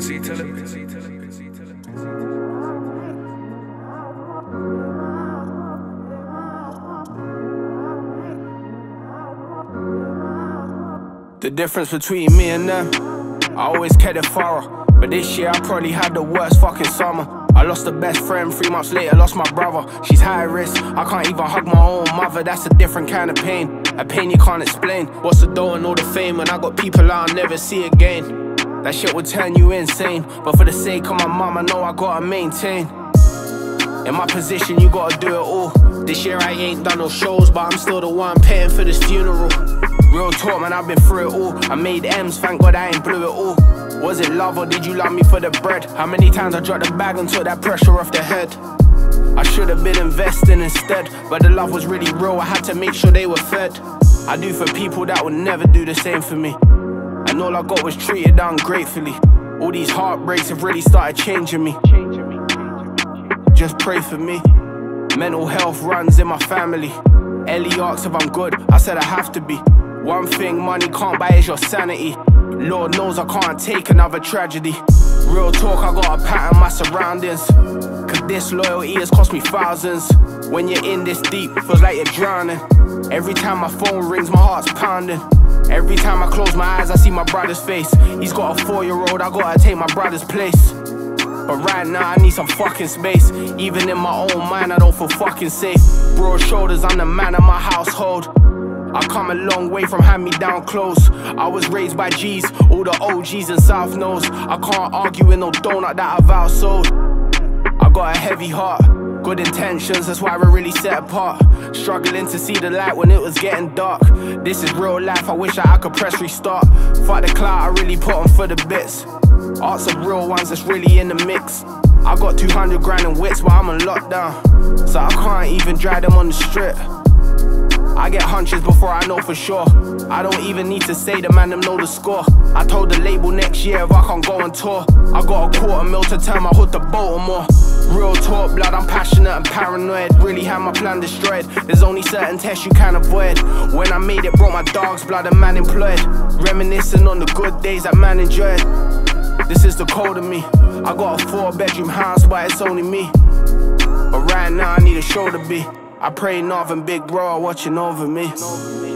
see, tell him. The difference between me and them, I always kept it thorough. But this year I probably had the worst fucking summer. I lost the best friend, 3 months later lost my brother. She's high risk, I can't even hug my own mother. That's a different kind of pain, a pain you can't explain. What's the dough and all the fame when I got people I'll never see again? That shit will turn you insane, but for the sake of my mum I know I gotta maintain. In my position you gotta do it all. This year I ain't done no shows, but I'm still the one paying for this funeral. Real talk man, I've been through it all. I made M's, thank God I ain't blew it all. Was it love or did you love me for the bread? How many times I dropped the bag and took that pressure off the head? I should have been investing instead, but the love was really real, I had to make sure they were fed. I do for people that would never do the same for me, and all I got was treated ungratefully. All these heartbreaks have really started changing me. Just pray for me. Mental health runs in my family. Ellie asks if I'm good, I said I have to be. One thing money can't buy is your sanity. Lord knows I can't take another tragedy. Real talk, I gotta pattern my surroundings, cause disloyalty has cost me thousands. When you're in this deep, feels like you're drowning. Every time my phone rings, my heart's pounding. Every time I close my eyes, I see my brother's face. He's got a 4-year-old, I gotta take my brother's place. But right now I need some fucking space. Even in my own mind, I don't feel fucking safe. Broad shoulders, I'm the man of my household. I've come a long way from hand-me-down clothes. I was raised by G's, all the OGs in South Nose. I can't argue with no donut that I've outsold. I got a heavy heart, good intentions, that's why we're really set apart. Struggling to see the light when it was getting dark. This is real life, I wish I could press restart. Fuck the clout, I really put on for the bits. Arts of real ones that's really in the mix. I got 200 grand in wits, but I'm on lockdown, so I can't even drive them on the strip. I get hunches before I know for sure. I don't even need to say, the man them know the score. I told the label next year if I can't go on tour, I got $250,000 to turn my hood to Baltimore. Real talk blood, I'm passionate and paranoid. Really had my plan destroyed. There's only certain tests you can't avoid. When I made it, brought my dog's blood and man employed. Reminiscing on the good days that man enjoyed. This is the code of me. I got a 4-bedroom house but it's only me. But right now I need a shoulder to be. I pray Northern Big Bro watching over me.